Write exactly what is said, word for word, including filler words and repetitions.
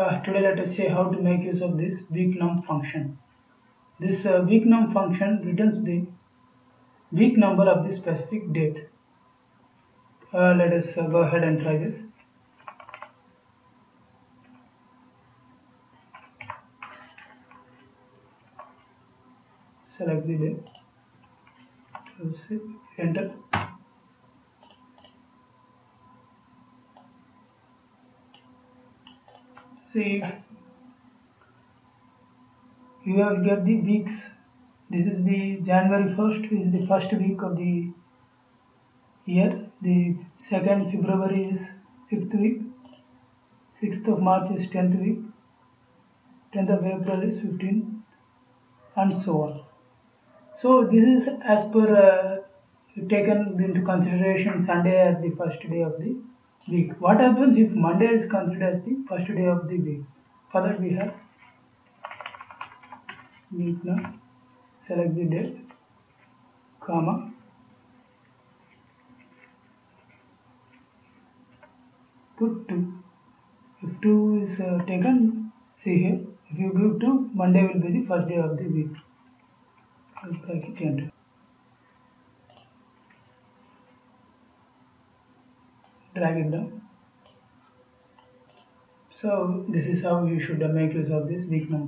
Uh, today let us see how to make use of this weeknum function. This uh, weeknum function returns the week number of the specific date. Uh, let us uh, go ahead and try this. Select the date, enter. See, you have got the weeks. This is the January first is the first week of the year. The second February is fifth week. sixth of March is tenth week. tenth of April is fifteenth, and so on. So this is as per uh, taken into consideration Sunday as the first day of the week. What happens if Monday is considered as the first day of the week? For that we have weeknum. Select the date, comma. Put two. If two is uh, taken, see here. If you give two, Monday will be the first day of the week. Like it, enter. Drag it down. So this is how you should make use of this weeknum.